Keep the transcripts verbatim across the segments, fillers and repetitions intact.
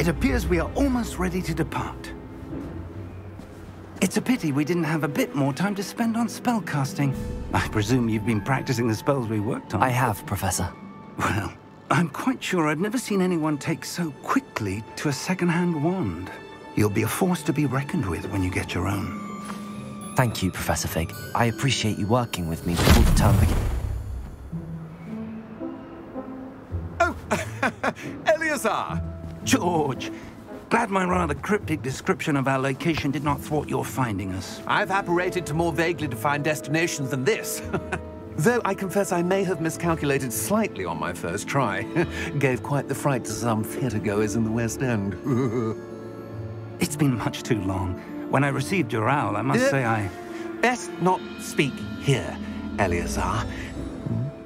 It appears we are almost ready to depart. It's a pity we didn't have a bit more time to spend on spellcasting. I presume you've been practicing the spells we worked on. I have, Professor. Well, I'm quite sure I've never seen anyone take so quickly to a second-hand wand. You'll be a force to be reckoned with when you get your own. Thank you, Professor Fig. I appreciate you working with me before the term begins. Oh! Eleazar! George! Glad my rather cryptic description of our location did not thwart your finding us. I've apparated to more vaguely defined destinations than this. Though I confess I may have miscalculated slightly on my first try. Gave quite the fright to some theatergoers in the West End. It's been much too long. When I received your owl, I must uh, say I... Best not speak here, Eleazar.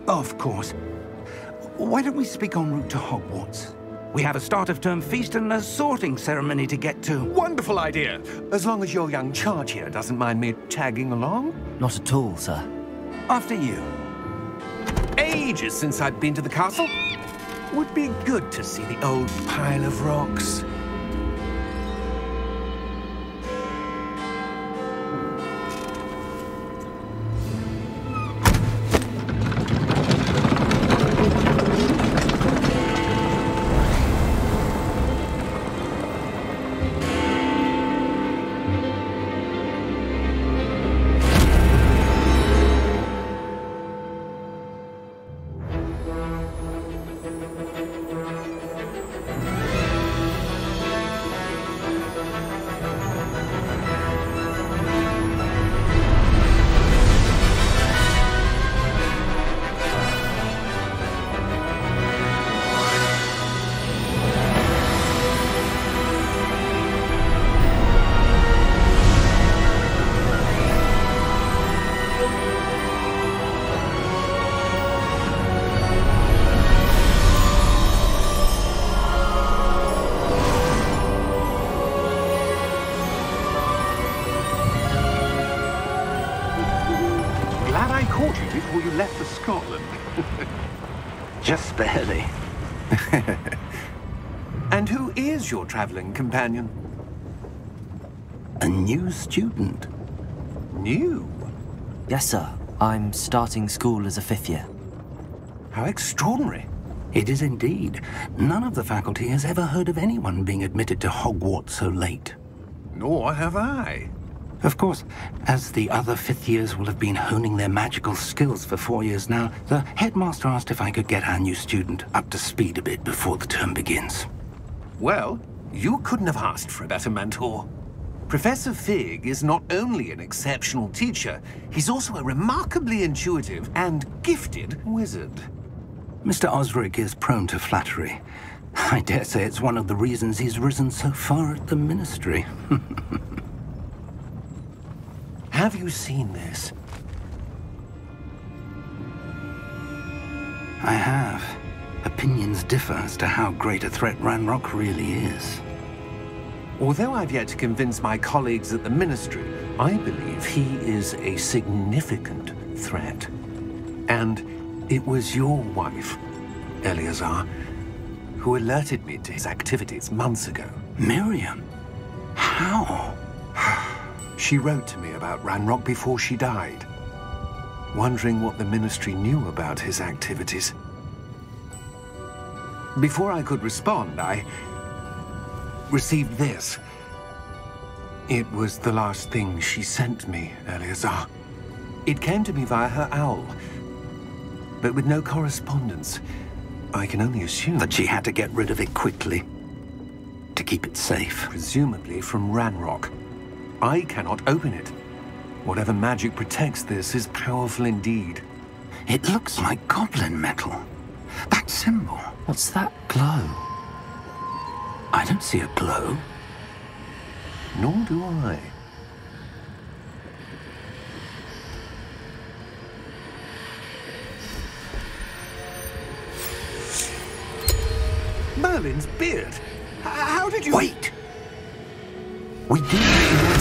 Of course. Why don't we speak en route to Hogwarts? We have a start of term feast and a sorting ceremony to get to. Wonderful idea! As long as your young charge here doesn't mind me tagging along. Not at all, sir. After you. Ages since I've been to the castle. Would be good to see the old pile of rocks. Just barely. And who is your traveling companion? A new student. New? Yes, sir. I'm starting school as a fifth year. How extraordinary. It is indeed. None of the faculty has ever heard of anyone being admitted to Hogwarts so late. Nor have I. Of course, as the other fifth years will have been honing their magical skills for four years now, the headmaster asked if I could get our new student up to speed a bit before the term begins. Well, you couldn't have asked for a better mentor. Professor Fig is not only an exceptional teacher, he's also a remarkably intuitive and gifted wizard. Mister Osric is prone to flattery. I dare say it's one of the reasons he's risen so far at the Ministry. Have you seen this? I have. Opinions differ as to how great a threat Ranrok really is. Although I've yet to convince my colleagues at the Ministry, I believe he is a significant threat. And it was your wife, Eleazar, who alerted me to his activities months ago. Miriam? How? She wrote to me about Ranrok before she died, wondering what the Ministry knew about his activities. Before I could respond, I received this. It was the last thing she sent me, Eleazar. It came to me via her owl, but with no correspondence. I can only assume that she had to get rid of it quickly, to keep it safe. Presumably from Ranrok. I cannot open it. Whatever magic protects this is powerful indeed. It looks like goblin metal. That symbol. What's that glow? I don't see a glow. Nor do I. Merlin's beard! How did you... Wait! We did...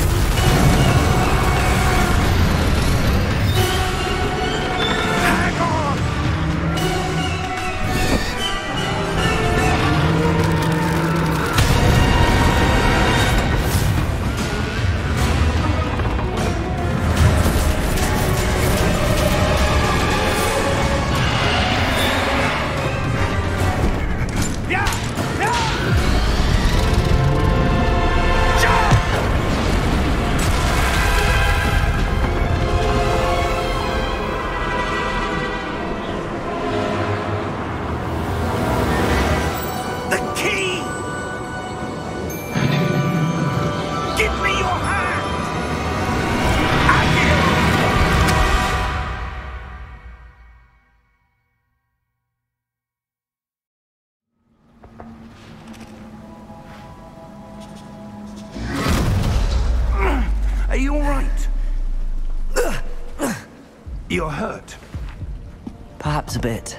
You're hurt. Perhaps a bit.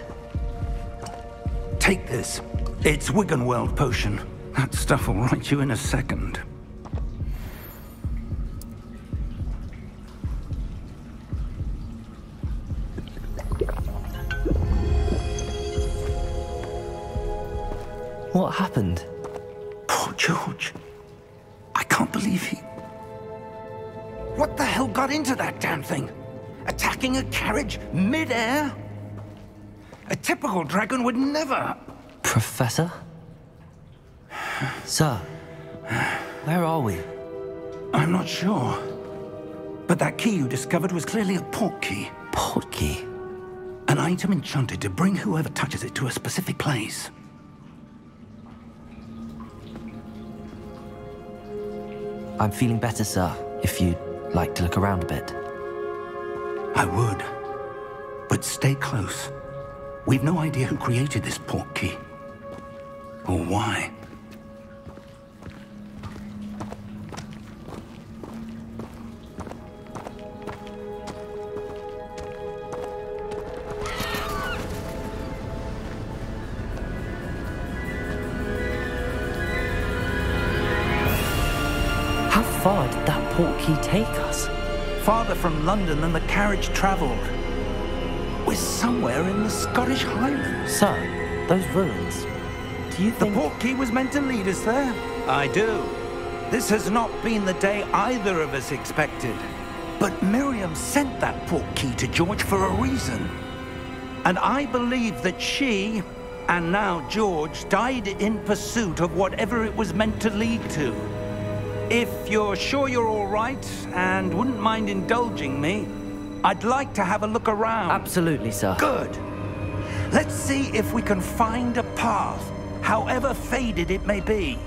Take this. It's Wiganweld potion. That stuff will right you in a second. What happened? Poor George. I can't believe he... What the hell got into that damn thing? Attacking a carriage mid-air? A typical dragon would never... Professor? Sir, where are we? I'm not sure. But that key you discovered was clearly a port key. Port key? An item enchanted to bring whoever touches it to a specific place. I'm feeling better, sir, if you'd like to look around a bit. I would. But stay close. We've no idea who created this port key. Or why. He take us? Farther from London than the carriage travelled. We're somewhere in the Scottish Highlands. Sir, those ruins, do you think... The port key was meant to lead us there? I do. This has not been the day either of us expected. But Miriam sent that port key to George for a reason. And I believe that she, and now George, died in pursuit of whatever it was meant to lead to. If you're sure you're all right, and wouldn't mind indulging me, I'd like to have a look around. Absolutely, sir. Good. Let's see if we can find a path, however faded it may be.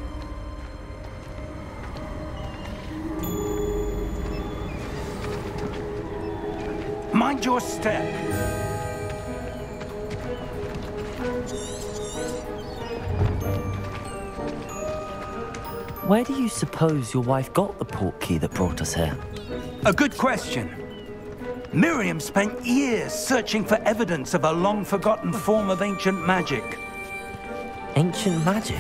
Mind your step. Where do you suppose your wife got the port key that brought us here? A good question. Miriam spent years searching for evidence of a long-forgotten form of ancient magic. Ancient magic?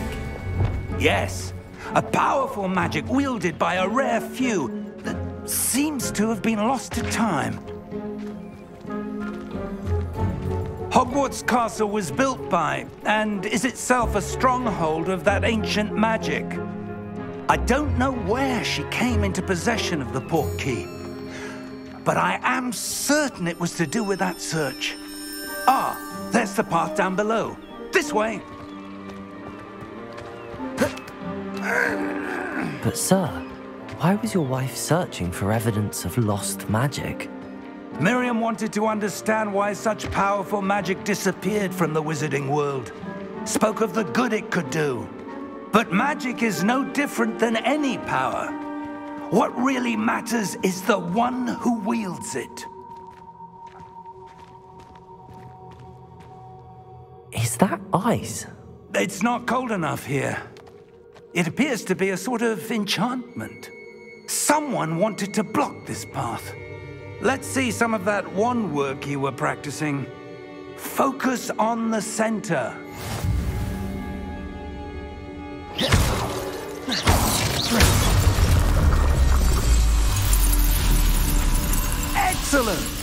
Yes. A powerful magic wielded by a rare few that seems to have been lost to time. Hogwarts Castle was built by, and is itself a stronghold of that ancient magic. I don't know where she came into possession of the port key, but I am certain it was to do with that search. Ah, there's the path down below. This way. But sir, why was your wife searching for evidence of lost magic? Miriam wanted to understand why such powerful magic disappeared from the wizarding world. Spoke of the good it could do. But magic is no different than any power. What really matters is the one who wields it. Is that ice? It's not cold enough here. It appears to be a sort of enchantment. Someone wanted to block this path. Let's see some of that wand work you were practicing. Focus on the center. Excellent!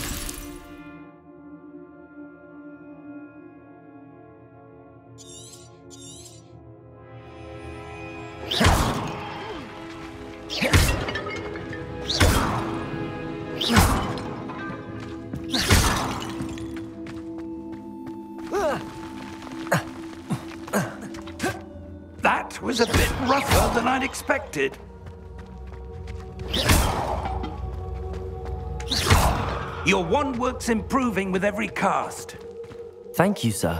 That was a bit rougher than I'd expected. Your wand work's improving with every cast. Thank you, sir.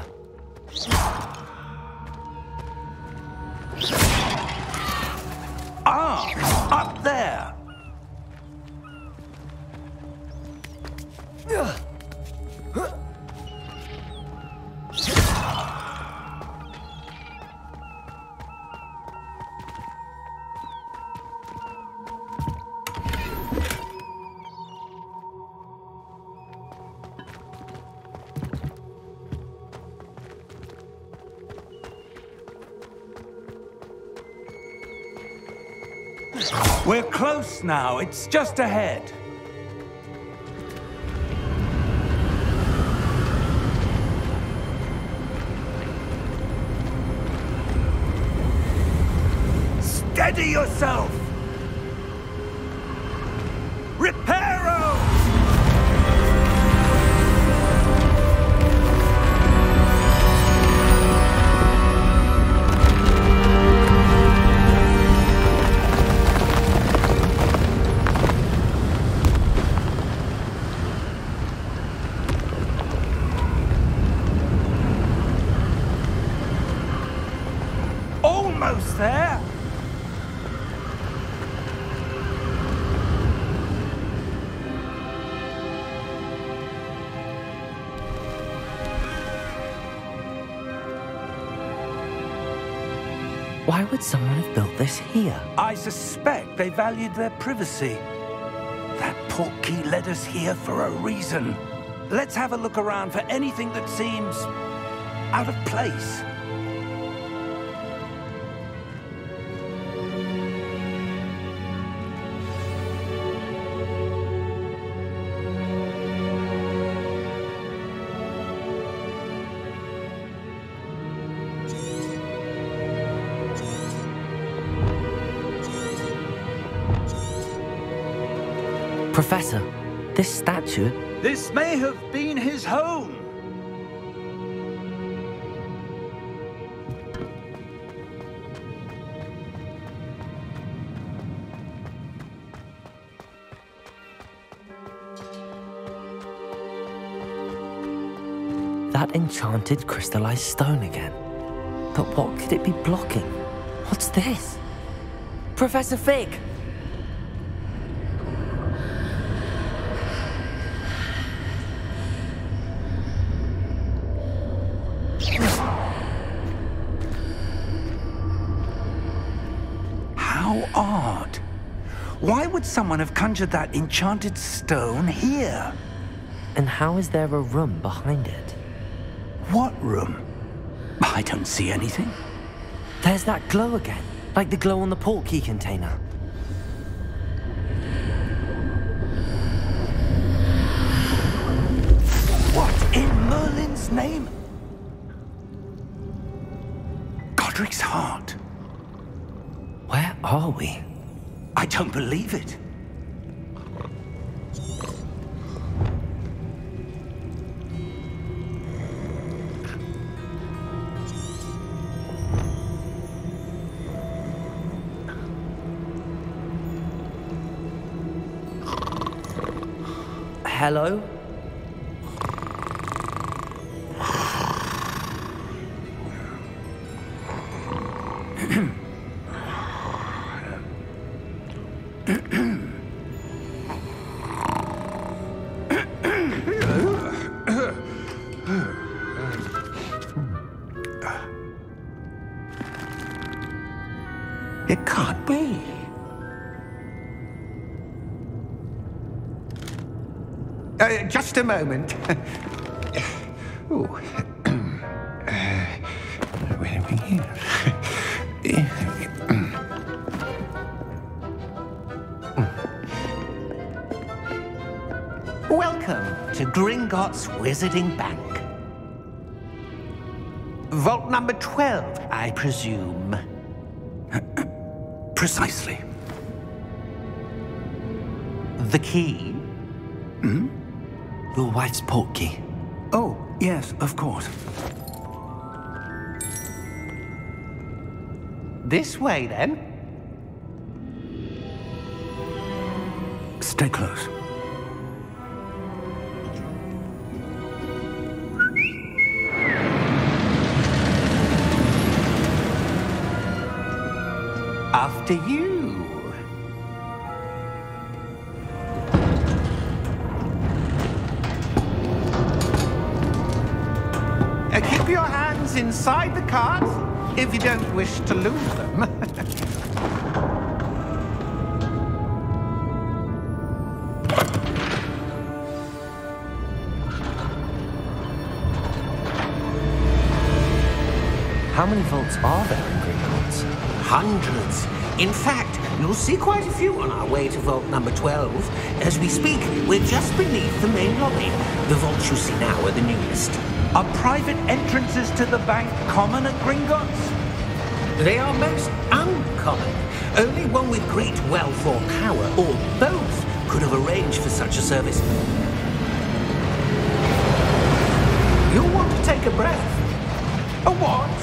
Ah, up there. We're close now. It's just ahead. Steady yourself! Reparo! Almost there! Why would someone have built this here? I suspect they valued their privacy. That portkey led us here for a reason. Let's have a look around for anything that seems out of place. Professor, this statue... This may have been his home! That enchanted crystallized stone again. But what could it be blocking? What's this? Professor Fig! Why would someone have conjured that enchanted stone here? And how is there a room behind it? What room? I don't see anything. There's that glow again, like the glow on the portkey container. What in Merlin's name? Godric's heart. Where are we? I don't believe it. Hello? Just a moment. Ooh. uh, where are we here? Welcome to Gringotts Wizarding Bank. Vault number twelve, I presume. Precisely. The key? Hmm? Your wife's portkey. Oh, yes, of course. This way, then. Stay close. After you. Inside the cards, if you don't wish to lose them. How many vaults are there in Gringotts? Hundreds. In fact, You'll see quite a few on our way to vault number twelve. As we speak, we're just beneath the main lobby. The vaults you see now are the newest. Are private entrances to the bank common at Gringotts? They are most uncommon. Only one with great wealth or power, or both, could have arranged for such a service. You'll want to take a breath. A what?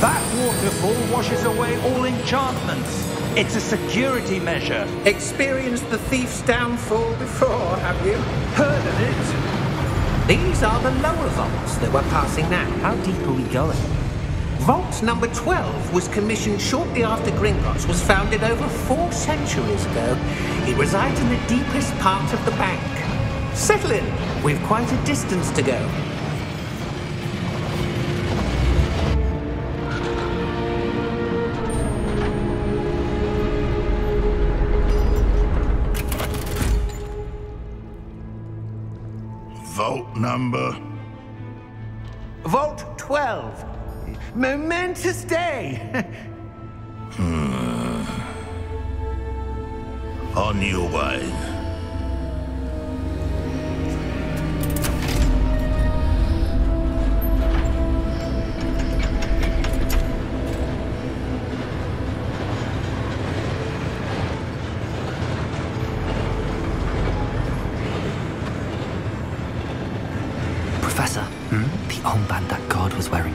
That waterfall washes away all enchantments. It's a security measure. Experienced the thief's downfall before, have you? Heard of it? These are the lower vaults that we're passing now. How deep are we going? Vault number twelve was commissioned shortly after Gringotts was founded over four centuries ago. It resides in the deepest part of the bank. Settle in. We've quite a distance to go. Vault number? Vault twelve. Momentous day. hmm. On your way.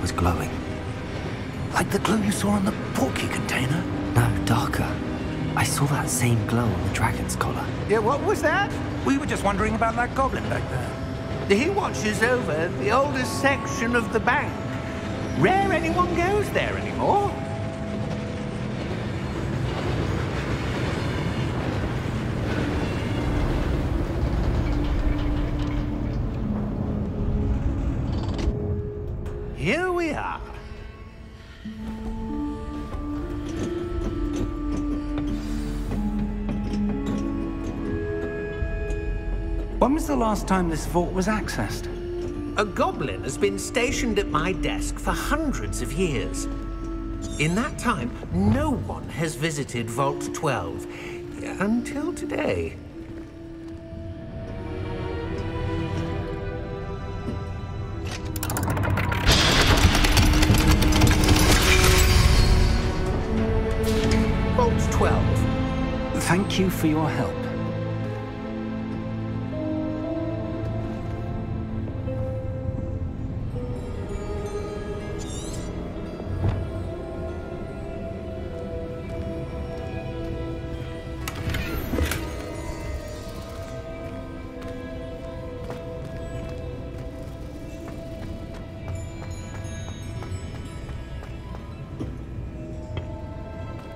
Was glowing. Like the glow you saw on the porky container? No, darker. I saw that same glow on the dragon's collar. Yeah, what was that? We were just wondering about that goblin back there. He watches over the oldest section of the bank. Rare anyone goes there anymore. Here we are. When was the last time this vault was accessed? A goblin has been stationed at my desk for hundreds of years. In that time, no one has visited Vault twelve, until today. Thank you for your help.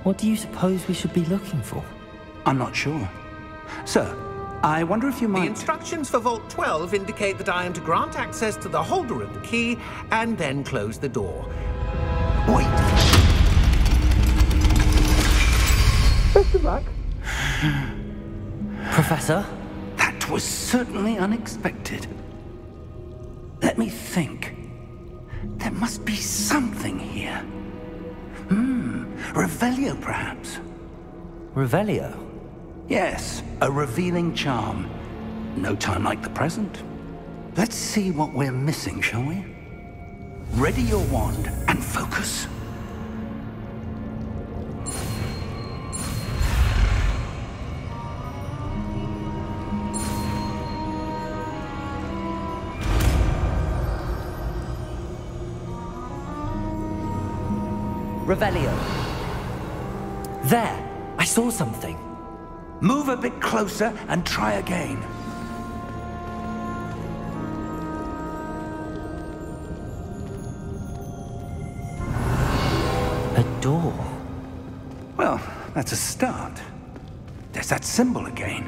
What do you suppose we should be looking for? I'm not sure. Sir, I wonder if you might... The instructions for Vault twelve indicate that I am to grant access to the holder of the key and then close the door. Wait. Best of luck. Professor? That was certainly unexpected. Let me think. There must be something here. Hmm, Revelio, perhaps. Revelio? Yes, a revealing charm. No time like the present. Let's see what we're missing, shall we? Ready your wand and focus. Revelio. There, I saw something. Move a bit closer and try again. A door. Well, that's a start. There's that symbol again.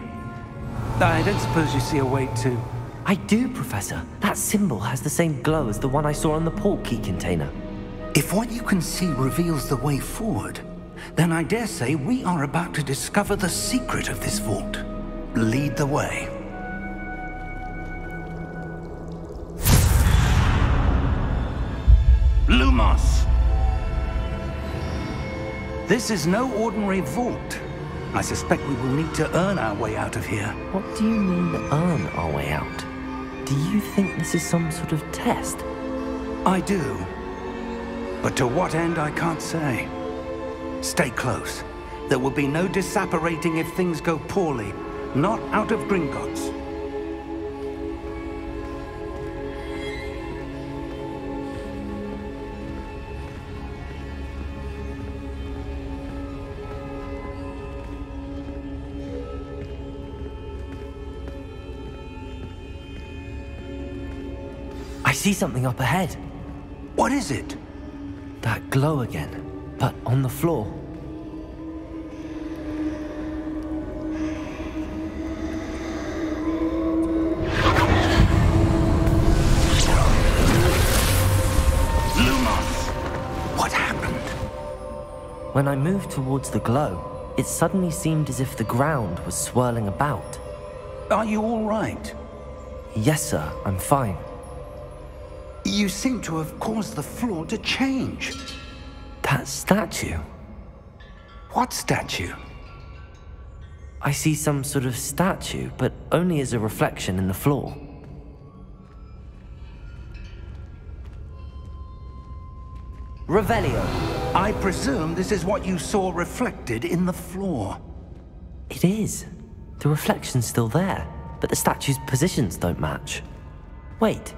I don't suppose you see a way to... I do, Professor. That symbol has the same glow as the one I saw on the port key container. If what you can see reveals the way forward, then I dare say we are about to discover the secret of this vault. Lead the way. Lumos! This is no ordinary vault. I suspect we will need to earn our way out of here. What do you mean, earn our way out? Do you think this is some sort of test? I do. But to what end, I can't say. Stay close. There will be no disapparating if things go poorly. Not out of Gringotts. I see something up ahead. What is it? That glow again, but on the floor. When I moved towards the glow, it suddenly seemed as if the ground was swirling about. Are you all right? Yes, sir, I'm fine. You seem to have caused the floor to change. That statue? What statue? I see some sort of statue, but only as a reflection in the floor. Revelio. I presume this is what you saw reflected in the floor. It is. The reflection's still there, but the statue's positions don't match. Wait,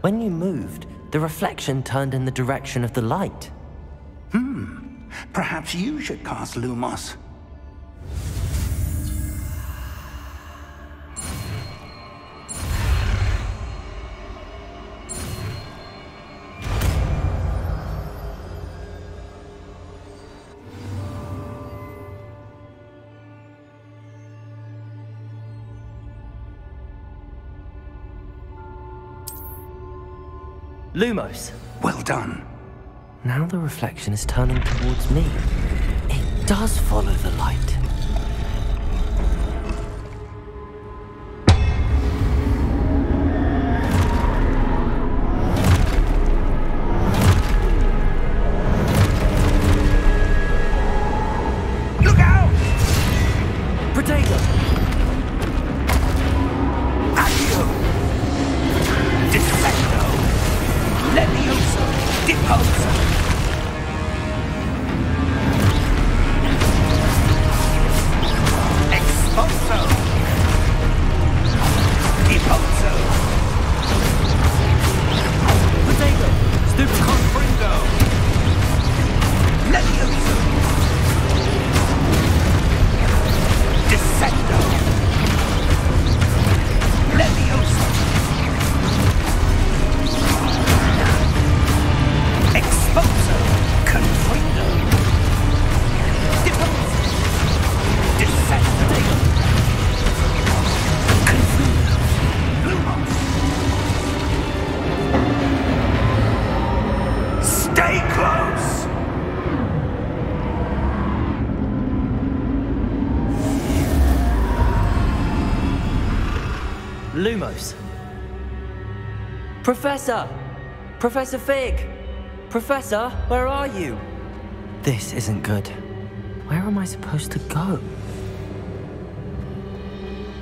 when you moved, the reflection turned in the direction of the light. Hmm. Perhaps you should cast Lumos. Lumos. Well done. Now the reflection is turning towards me. It does follow the light. Lumos. Professor! Professor Fig! Professor, where are you? This isn't good. Where am I supposed to go?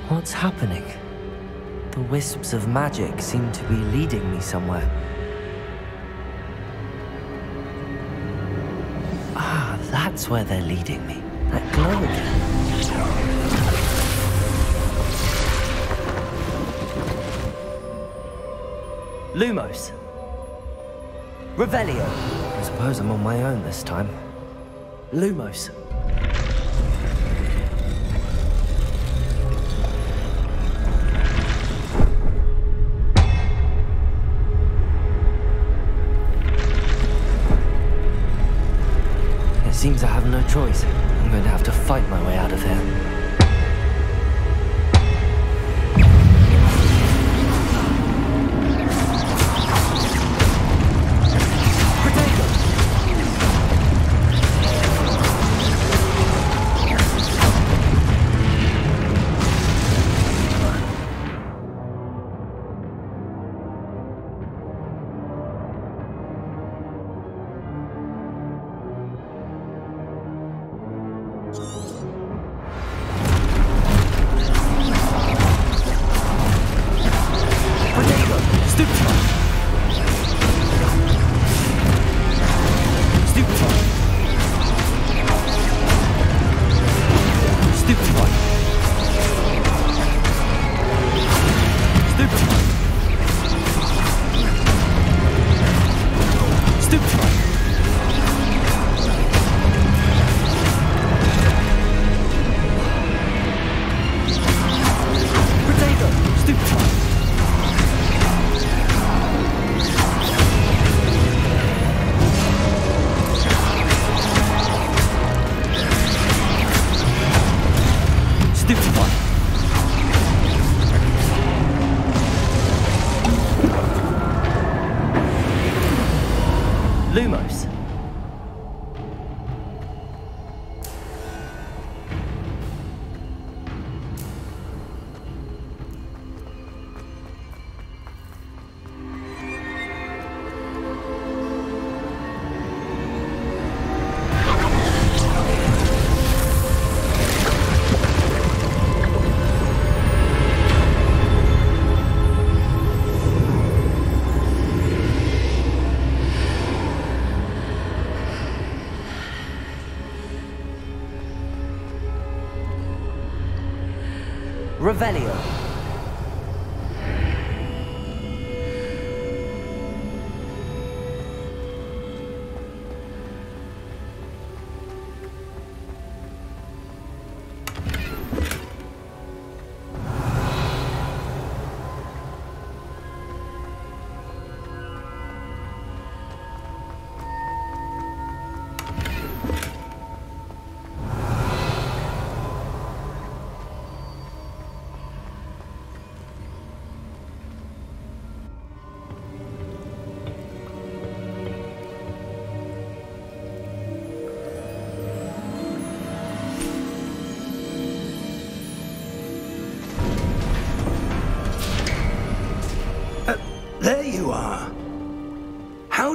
What's happening? The wisps of magic seem to be leading me somewhere. Ah, that's where they're leading me. That glow again. Lumos. Revelio. I suppose I'm on my own this time. Lumos. It seems I have no choice. I'm going to have to fight my way out of here. Lumos. Revelio.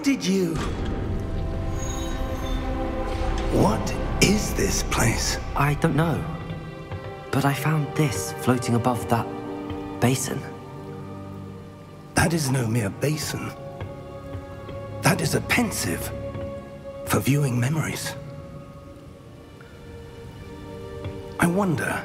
Did you? What is this place? I don't know, but I found this floating above that basin. That is no mere basin. That is a pensieve for viewing memories. I wonder.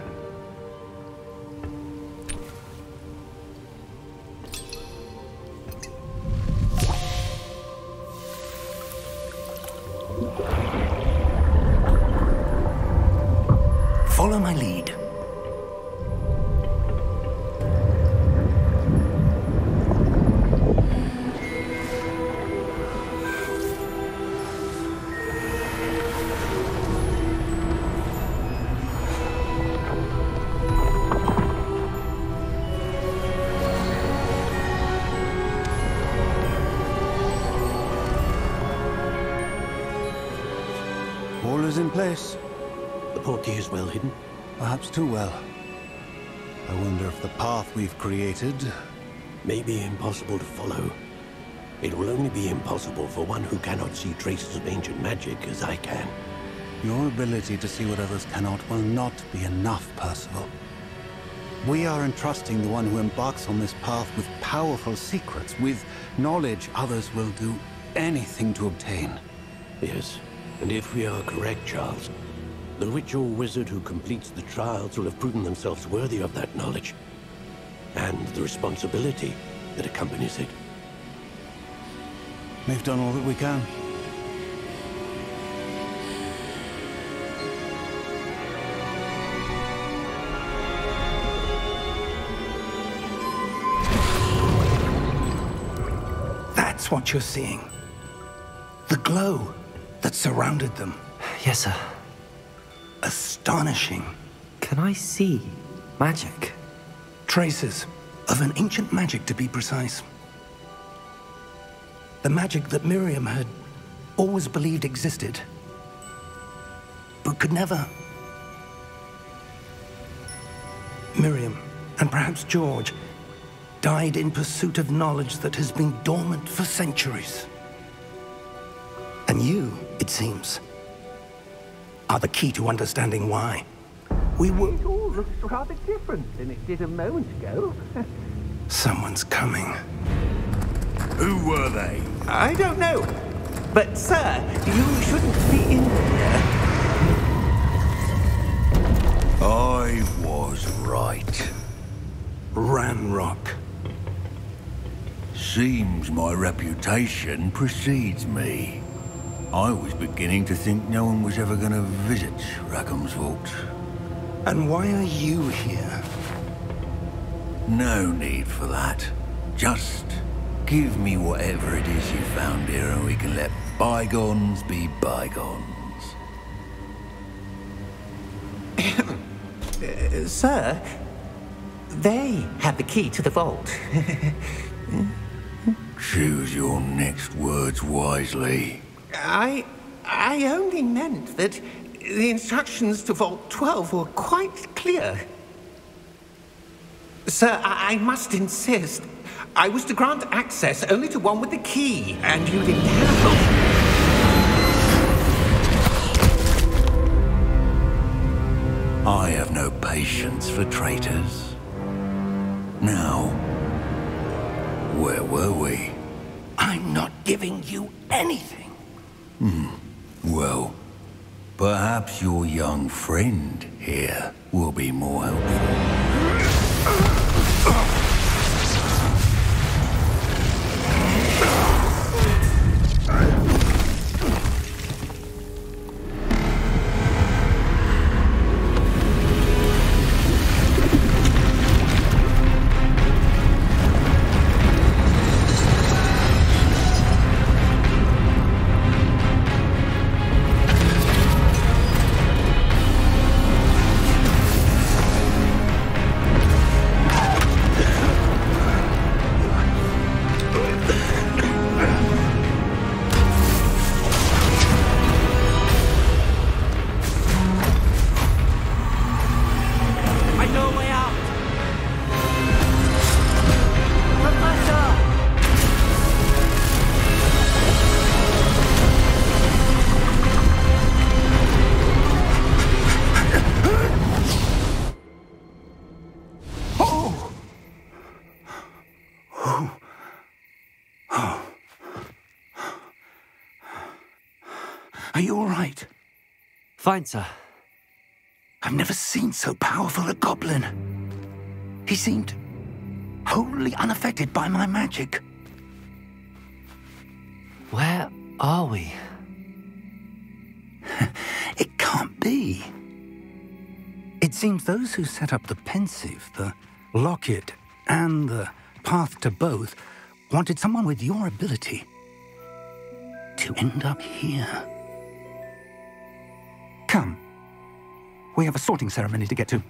Place. The portkey is well hidden. Perhaps too well. I wonder if the path we've created may be impossible to follow. It will only be impossible for one who cannot see traces of ancient magic as I can. Your ability to see what others cannot will not be enough, Percival. We are entrusting the one who embarks on this path with powerful secrets, with knowledge others will do anything to obtain. Yes. And if we are correct, Charles, the witch or wizard who completes the trials will have proven themselves worthy of that knowledge, and the responsibility that accompanies it. We've done all that we can. That's what you're seeing. The glow that surrounded them. Yes, sir. Astonishing. Can I see magic? Traces of an ancient magic, to be precise. The magic that Miriam had always believed existed, but could never. Miriam, and perhaps George, died in pursuit of knowledge that has been dormant for centuries. And you, it seems, are the key to understanding why. We were... It all looks rather different than it did a moment ago. Someone's coming. Who were they? I don't know. But, sir, you shouldn't be in here. I was right. Ranrok. Seems my reputation precedes me. I was beginning to think no one was ever going to visit Rackham's vault. And why are you here? No need for that. Just give me whatever it is you found here and we can let bygones be bygones. uh, sir, they have the key to the vault. Choose your next words wisely. I... I only meant that the instructions to Vault twelve were quite clear. Sir, I, I must insist. I was to grant access only to one with the key, and you didn't have... I have no patience for traitors. Now, where were we? I'm not giving you anything. Hmm. Well, perhaps your young friend here will be more helpful. Fine, sir. I've never seen so powerful a goblin. He seemed wholly unaffected by my magic. Where are we? It can't be. It seems those who set up the pensieve, the locket, and the path to both wanted someone with your ability to end up here. Come. We have a sorting ceremony to get to.